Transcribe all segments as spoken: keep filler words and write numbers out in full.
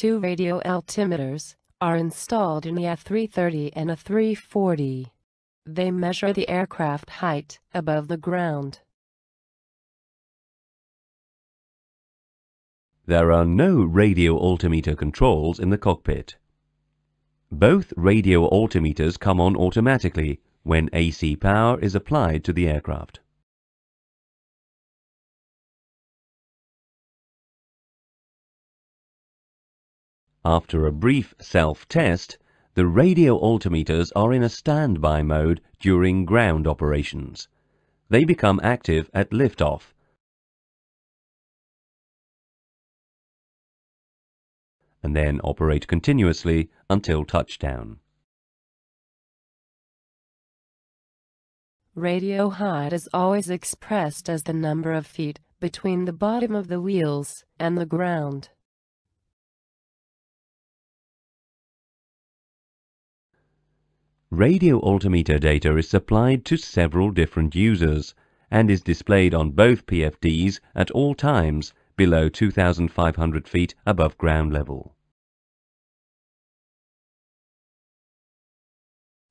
two radio altimeters are installed in the A three thirty and A three forty. They measure the aircraft height above the ground. There are no radio altimeter controls in the cockpit. Both radio altimeters come on automatically when A C power is applied to the aircraft. After a brief self-test, the radio altimeters are in a standby mode during ground operations. They become active at liftoff. And then operate continuously until touchdown. Radio height is always expressed as the number of feet between the bottom of the wheels and the ground. Radio altimeter data is supplied to several different users and is displayed on both P F Ds at all times below two thousand five hundred feet above ground level.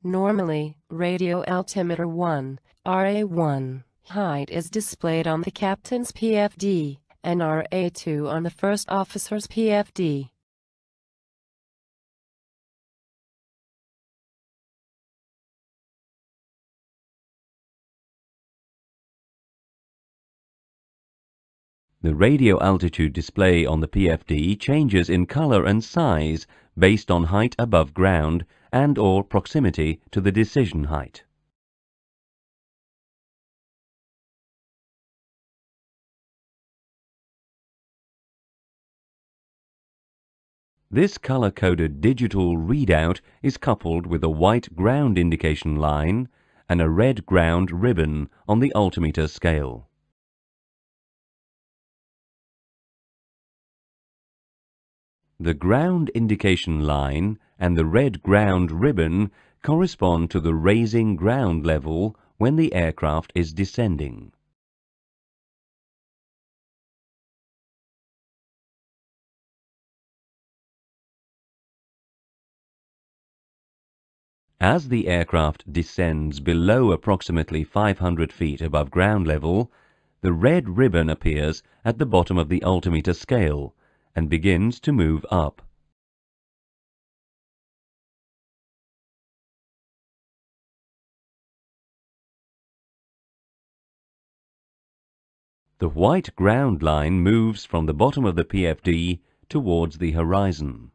Normally, radio altimeter one, R A one, height is displayed on the captain's P F D and R A two on the first officer's P F D. The radio altitude display on the P F D changes in color and size based on height above ground and/or proximity to the decision height. This color-coded digital readout is coupled with a white ground indication line and a red ground ribbon on the altimeter scale. The ground indication line and the red ground ribbon correspond to the raising ground level when the aircraft is descending. As the aircraft descends below approximately five hundred feet above ground level, the red ribbon appears at the bottom of the altimeter scale and begins to move up. The white ground line moves from the bottom of the P F D towards the horizon.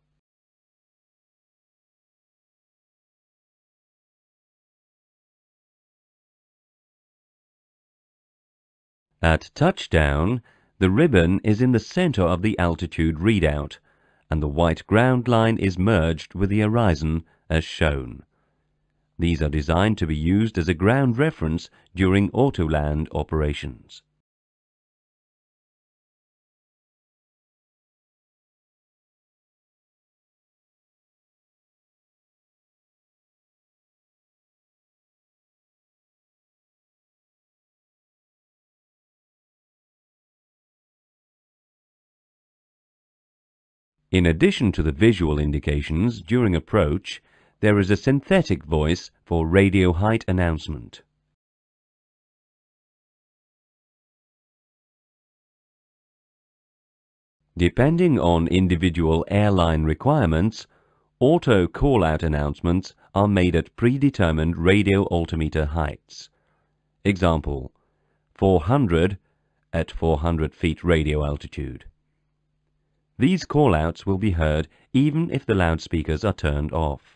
At touchdown, the ribbon is in the center of the altitude readout, and the white ground line is merged with the horizon as shown. These are designed to be used as a ground reference during Autoland operations. In addition to the visual indications during approach, there is a synthetic voice for radio height announcement. Depending on individual airline requirements, auto call-out announcements are made at predetermined radio altimeter heights. Example, four hundred at four hundred feet radio altitude. These callouts will be heard even if the loudspeakers are turned off.